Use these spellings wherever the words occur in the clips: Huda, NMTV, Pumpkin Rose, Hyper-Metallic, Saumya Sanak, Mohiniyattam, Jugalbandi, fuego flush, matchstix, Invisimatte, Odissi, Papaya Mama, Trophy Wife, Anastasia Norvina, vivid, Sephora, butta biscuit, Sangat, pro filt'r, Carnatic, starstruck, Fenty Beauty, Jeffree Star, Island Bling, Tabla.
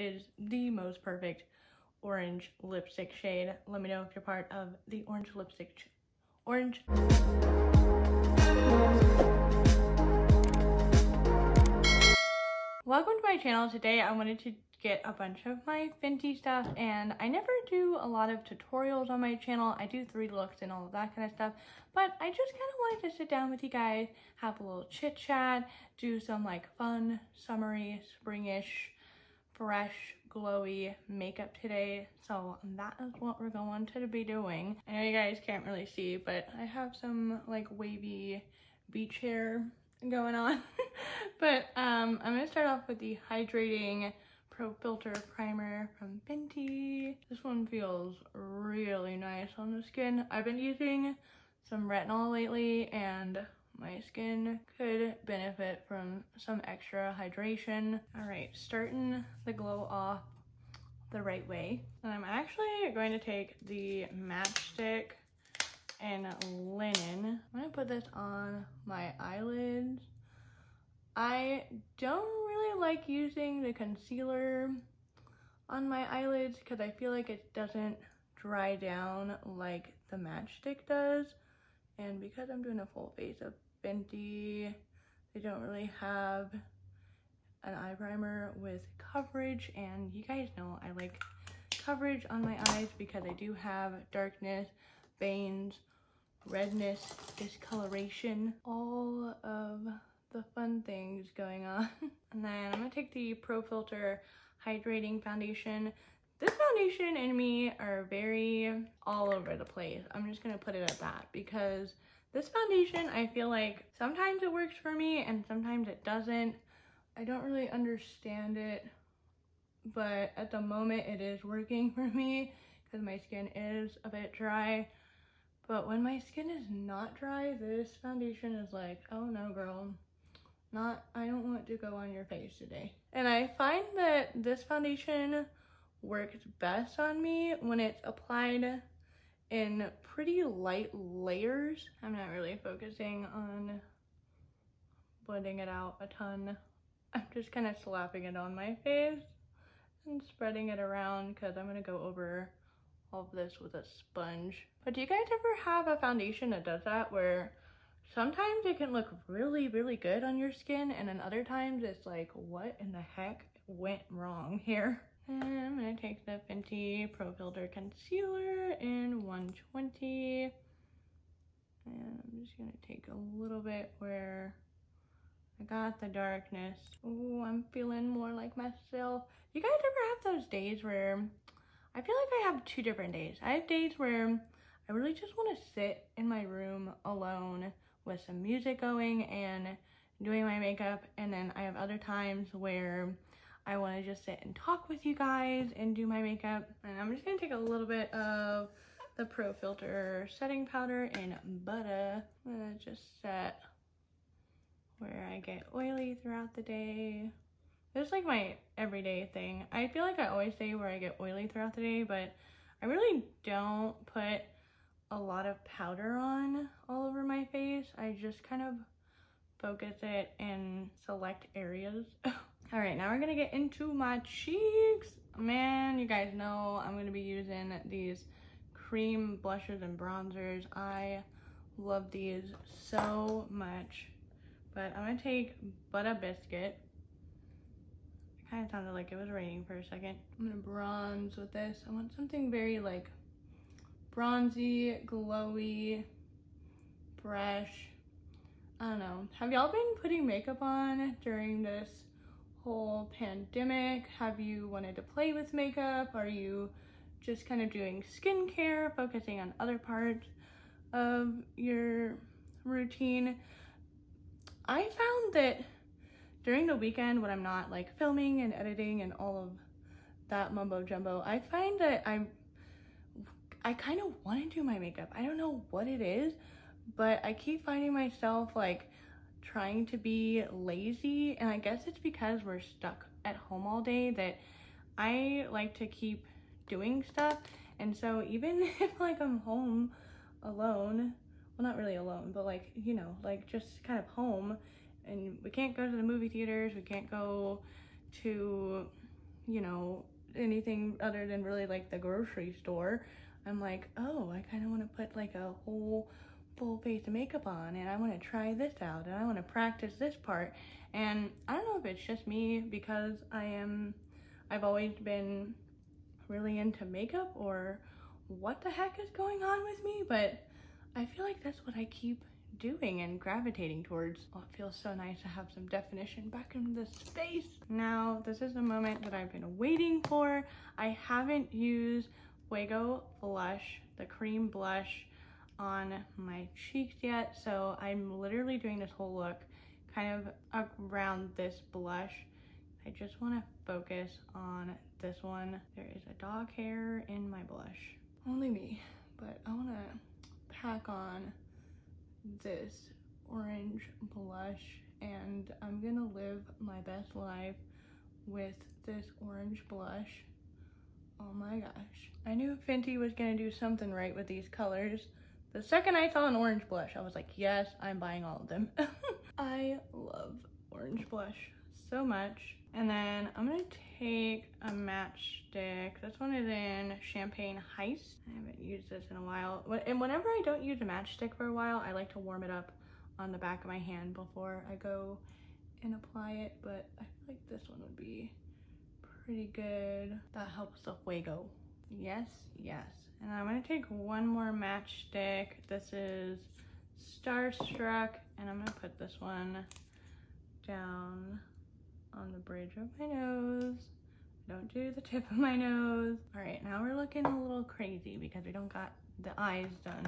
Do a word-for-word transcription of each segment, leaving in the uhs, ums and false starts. is the most perfect orange lipstick shade. Let me know if you're part of the orange lipstick sh orange Welcome to my channel. Today I wanted to get a bunch of my Fenty stuff, and I never do a lot of tutorials on my channel. I do three looks and all of that kind of stuff, but I just kind of wanted to sit down with you guys, have a little chit chat, do some like fun, summery, springish, fresh, glowy makeup today. So that is what we're going to be doing. I know you guys can't really see, but I have some like wavy beach hair going on. But um, I'm gonna start off with the hydrating Pro Filt'r primer from Fenty. This one feels really nice on the skin. I've been using some retinol lately and my skin could benefit from some extra hydration. All right, starting the glow off the right way. And I'm actually going to take the matchstick and linen. I'm gonna put this on my eyelids. I don't really like using the concealer on my eyelids because I feel like it doesn't dry down like the matchstick does. And because I'm doing a full face of Fenty, they don't really have an eye primer with coverage. And you guys know I like coverage on my eyes because I do have darkness, veins, redness, discoloration, all of the fun things going on. And then I'm gonna take the Pro Filt'r hydrating foundation. This foundation and me are very all over the place. I'm just gonna put it at that because this foundation, I feel like sometimes it works for me and sometimes it doesn't. I don't really understand it, but at the moment it is working for me because my skin is a bit dry. But when my skin is not dry, this foundation is like, oh no girl, not, I don't want to go on your face today. And I find that this foundation works best on me when it's applied in pretty light layers. I'm not really focusing on blending it out a ton. I'm just kind of slapping it on my face and spreading it around because I'm gonna go over all of this with a sponge. But do you guys ever have a foundation that does that where sometimes it can look really, really good on your skin, and then other times it's like, what in the heck went wrong here? And I'm gonna take the Fenty Pro Filt'r Concealer in one twenty. And I'm just gonna take a little bit where I got the darkness. Ooh, I'm feeling more like myself. You guys ever have those days where, I feel like I have two different days. I have days where I really just wanna sit in my room alone with some music going and doing my makeup, and then I have other times where I wanna just sit and talk with you guys and do my makeup. And I'm just gonna take a little bit of the Pro Filt'r setting powder in Butta. I'm gonna just set where I get oily throughout the day. This is like my everyday thing. I feel like I always say where I get oily throughout the day, but I really don't put a lot of powder on all over my face. I just kind of focus it in select areas. All right, now we're gonna get into my cheeks. Man, you guys know I'm gonna be using these cream blushes and bronzers. I love these so much, but I'm gonna take Butta Biscuit. Kind of sounded like it was raining for a second. I'm gonna bronze with this. I want something very like bronzy, glowy, fresh. I don't know. Have y'all been putting makeup on during this whole pandemic? Have you wanted to play with makeup? Are you just kind of doing skincare, focusing on other parts of your routine? I found that during the weekend when I'm not like filming and editing and all of that mumbo jumbo, I find that I'm, I kind of want to do my makeup. I don't know what it is, but I keep finding myself like trying to be lazy. And I guess it's because we're stuck at home all day that I like to keep doing stuff. And so even if like I'm home alone, well, not really alone, but like, you know, like just kind of home, and we can't go to the movie theaters, we can't go to you know, anything other than really like the grocery store, I'm like, oh, I kind of want to put like a whole full face of makeup on, and I want to try this out, and I want to practice this part. And I don't know if it's just me because I am, I've always been really into makeup or what the heck is going on with me, but I feel like that's what I keep doing and gravitating towards. Oh, it feels so nice to have some definition back in this space. Now, this is the moment that I've been waiting for. I haven't used Fuego Flush, the cream blush, on my cheeks yet, so I'm literally doing this whole look kind of around this blush. I just want to focus on this one. There is a dog hair in my blush. Only me, but I want to pack on this orange blush, and I'm gonna live my best life with this orange blush. Oh my gosh. I knew Fenty was gonna do something right with these colors. The second I saw an orange blush, I was like, yes, I'm buying all of them. I love orange blush so much. And then I'm gonna take a matchstick. This one is in Champagne Heist. I haven't used this in a while. And whenever I don't use a matchstick for a while, I like to warm it up on the back of my hand before I go and apply it. But I feel like this one would be pretty good. That helps the fuego. Yes, yes. And I'm gonna take one more matchstick. This is Starstruck, and I'm gonna put this one down on the bridge of my nose. Don't do the tip of my nose. All right, now we're looking a little crazy because we don't got the eyes done.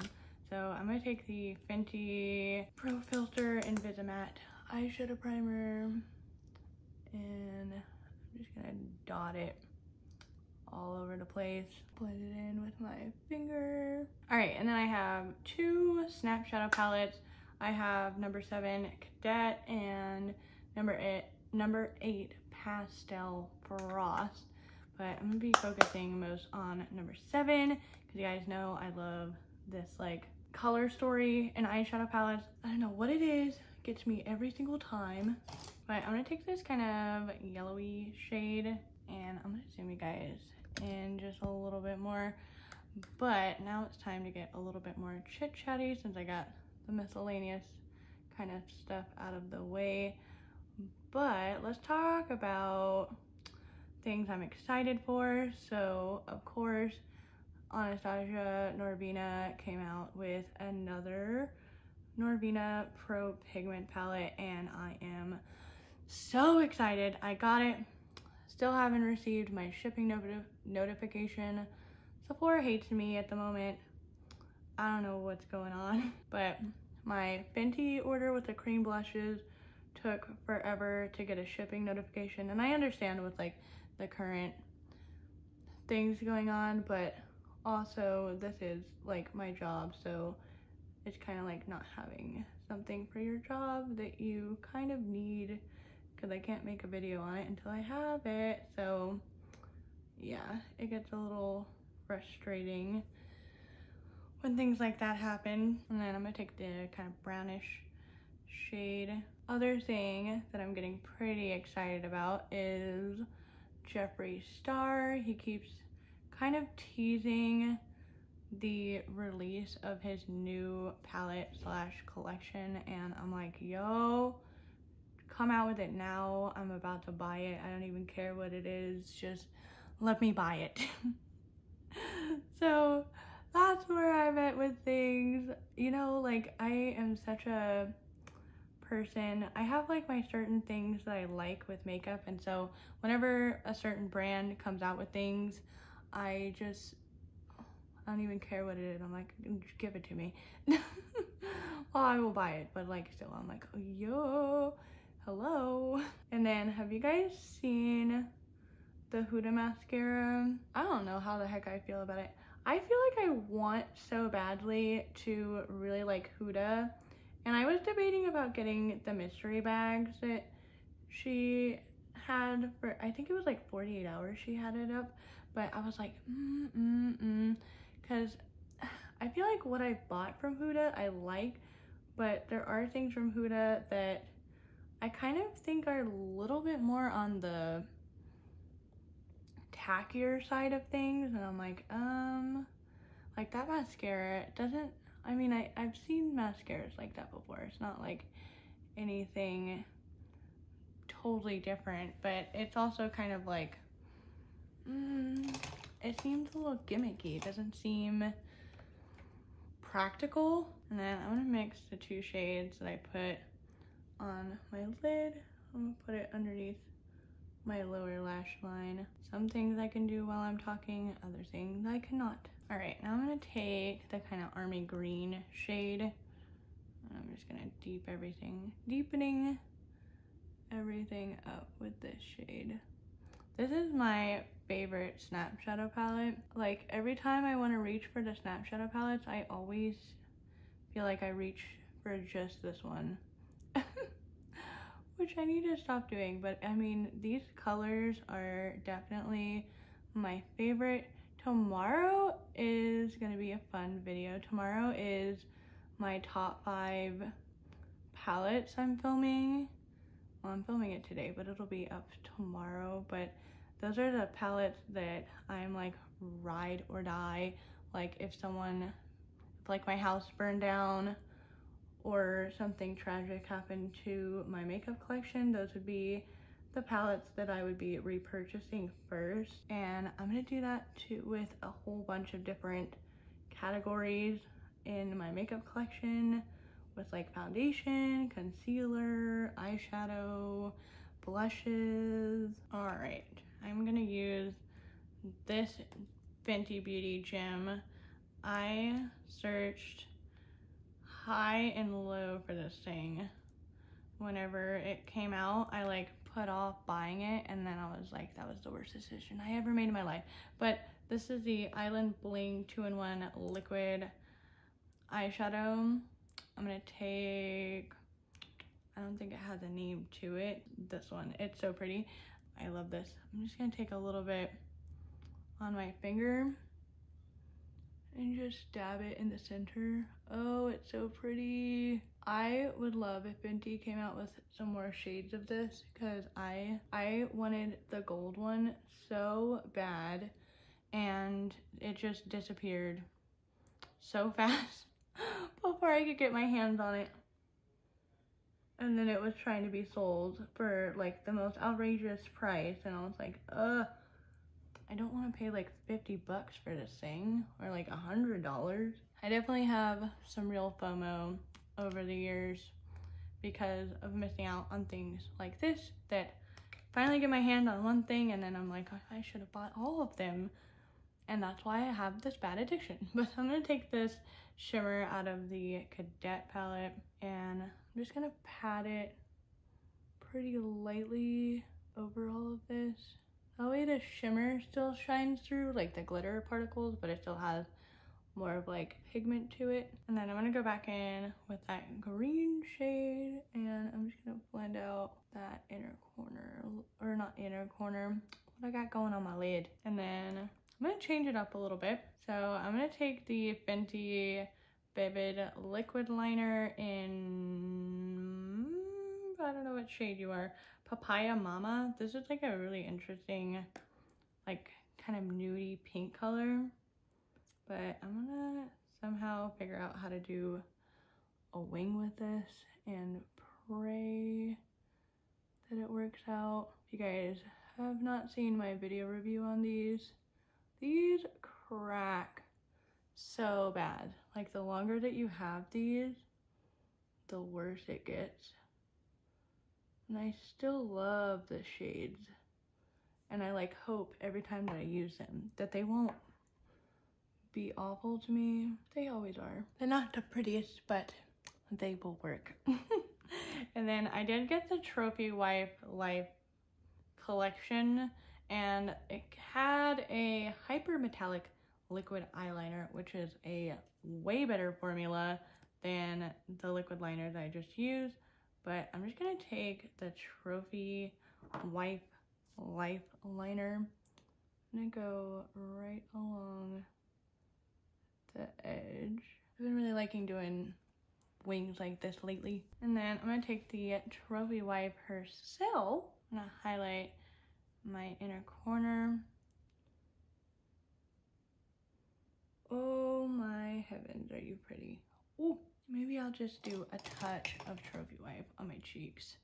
So I'm gonna take the Fenty Pro Filt'r Invisimatte eyeshadow primer, and I'm just gonna dot it all over the place. Blend it in with my finger. All right, and then I have two Snap Shadow palettes. I have number seven Cadet and number eight Number eight, Pastel Frost, but I'm gonna be focusing most on number seven because you guys know I love this like color story and eyeshadow palettes. I don't know what it is, gets me every single time, but I'm gonna take this kind of yellowy shade, and I'm gonna zoom you guys in just a little bit more. But now it's time to get a little bit more chit chatty since I got the miscellaneous kind of stuff out of the way. But let's talk about things I'm excited for. So of course, Anastasia Norvina came out with another Norvina Pro Pigment palette, and I am so excited. I got it. Still haven't received my shipping notif notification. Sephora hates me at the moment. I don't know what's going on, but my Fenty order with the cream blushes took forever to get a shipping notification, and I understand with like the current things going on, but also this is like my job, so it's kind of like not having something for your job that you kind of need, because I can't make a video on it until I have it. So yeah, it gets a little frustrating when things like that happen. And then I'm gonna take the kind of brownish shade. Other thing that I'm getting pretty excited about is Jeffree Star. He keeps kind of teasing the release of his new palette slash collection, and I'm like, yo, come out with it now. I'm about to buy it. I don't even care what it is, just let me buy it. So that's where I'm at with things. You know, like, I am such a person. I have like my certain things that I like with makeup, and so whenever a certain brand comes out with things, I just I don't even care what it is. I'm like, give it to me. Well, I will buy it, but like still I'm like, yo, hello. And then have you guys seen the Huda mascara? I don't know how the heck I feel about it. I feel like I want so badly to really like Huda. And I was debating about getting the mystery bags that she had for, I think it was like forty-eight hours she had it up. But I was like, mm, mm, mm. Because I feel like what I bought from Huda, I like. But there are things from Huda that I kind of think are a little bit more on the tackier side of things, and I'm like, um, like that mascara doesn't, I mean, I, I've seen mascaras like that before. It's not like anything totally different, but it's also kind of like, mm, it seems a little gimmicky. It doesn't seem practical. And then I'm gonna mix the two shades that I put on my lid. I'm gonna put it underneath my lower lash line. Some things I can do while I'm talking, other things I cannot. All right, now I'm gonna take the kind of army green shade, and I'm just gonna deep everything, deepening everything up with this shade. This is my favorite snap shadow palette. Like every time I wanna reach for the snap shadow palettes, I always feel like I reach for just this one. Which I need to stop doing, but I mean, these colors are definitely my favorite. Tomorrow is gonna be a fun video. Tomorrow is my top five palettes I'm filming. Well, I'm filming it today, but it'll be up tomorrow. But those are the palettes that I'm like ride or die. Like if someone, if like my house burned down, or something tragic happened to my makeup collection, those would be the palettes that I would be repurchasing first. And I'm gonna do that too with a whole bunch of different categories in my makeup collection, with like foundation, concealer, eyeshadow, blushes. All right, I'm gonna use this Fenty Beauty gem. I searched high and low for this thing. Whenever it came out, I like put off buying it, and then I was like, that was the worst decision I ever made in my life. But this is the Island Bling two in one liquid eyeshadow. I'm gonna take, I don't think it has a name to it, this one. It's so pretty, I love this. I'm just gonna take a little bit on my finger and just dab it in the center. Oh, it's so pretty. I would love if Fenty came out with some more shades of this, because I I wanted the gold one so bad, and it just disappeared so fast before I could get my hands on it. And then it was trying to be sold for like the most outrageous price, and I was like, ugh, I don't want to pay like fifty bucks for this thing, or like a hundred dollars. I definitely have some real FOMO over the years because of missing out on things like this, that finally get my hand on one thing and then I'm like, I should have bought all of them, and that's why I have this bad addiction. But I'm gonna take this shimmer out of the Cadet palette, and I'm just gonna pat it pretty lightly over all of this. That way the shimmer still shines through, like the glitter particles, but it still has more of like pigment to it. And then I'm gonna go back in with that green shade, and I'm just gonna blend out that inner corner, or not inner corner, what I got going on my lid. And then I'm gonna change it up a little bit. So I'm gonna take the Fenty Vivid liquid liner in, I don't know what shade you are, Papaya Mama. This is like a really interesting, like kind of nudie pink color, but I'm gonna somehow figure out how to do a wing with this and pray that it works out. If you guys have not seen my video review on these, these crack so bad. Like the longer that you have these, the worse it gets. And I still love the shades, and I like hope every time that I use them that they won't be awful to me. They always are. They're not the prettiest, but they will work. And then I did get the Trophy Wife Life collection, and it had a hyper metallic liquid eyeliner, which is a way better formula than the liquid liner that I just used. But I'm just gonna take the Trophy Wife Life liner. I'm gonna go right along the edge. I've been really liking doing wings like this lately. And then I'm gonna take the Trophy Wife herself. I'm gonna highlight my inner corner but are you pretty? Oh, maybe I'll just do a touch of Trophy Wife on my cheeks.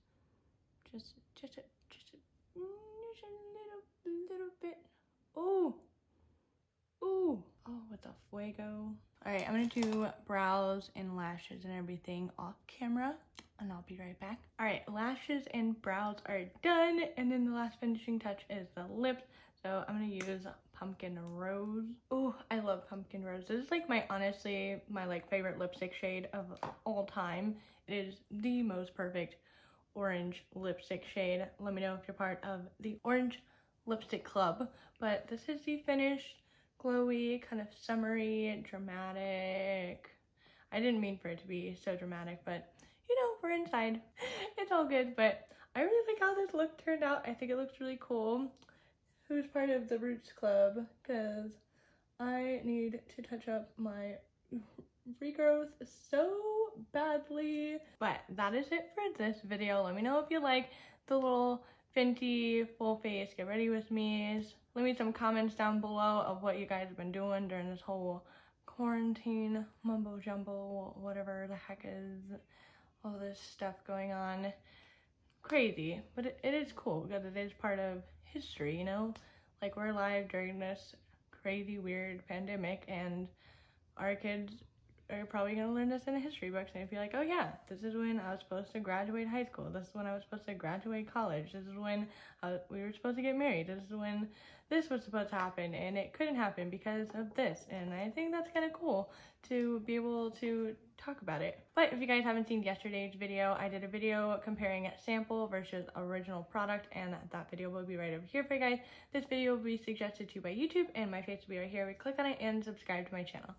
Just, just, a, just, a, just a little, little bit. Oh, oh, oh, with the fuego. All right, I'm gonna do brows and lashes and everything off camera, and I'll be right back. All right, lashes and brows are done, and then the last finishing touch is the lips. So I'm gonna use Pumpkin Rose. Oh, I love Pumpkin Rose. This is like my, honestly, my like favorite lipstick shade of all time. It is the most perfect orange lipstick shade. Let me know if you're part of the orange lipstick club. But this is the finished, glowy, kind of summery, dramatic. I didn't mean for it to be so dramatic, but you know, we're inside. It's all good, but I really like how this look turned out. I think it looks really cool. Who's part of the Roots Club, because I need to touch up my regrowth so badly. But that is it for this video. Let me know if you like the little Fenty full face get ready with me's. Leave me some comments down below of what you guys have been doing during this whole quarantine mumbo jumbo, whatever the heck is all this stuff going on. Crazy, but it, it is cool because it is part of history, you know, like we're alive during this crazy weird pandemic, and our kids are probably gonna learn this in the history books and be like, oh yeah, this is when I was supposed to graduate high school, this is when I was supposed to graduate college, this is when I, we were supposed to get married, this is when this was supposed to happen and it couldn't happen because of this. And I think that's kind of cool to be able to talk about it. But if you guys haven't seen yesterday's video, I did a video comparing sample versus original product, and that video will be right over here for you guys. This video will be suggested to you by YouTube, and my face will be right here. We click on it and subscribe to my channel.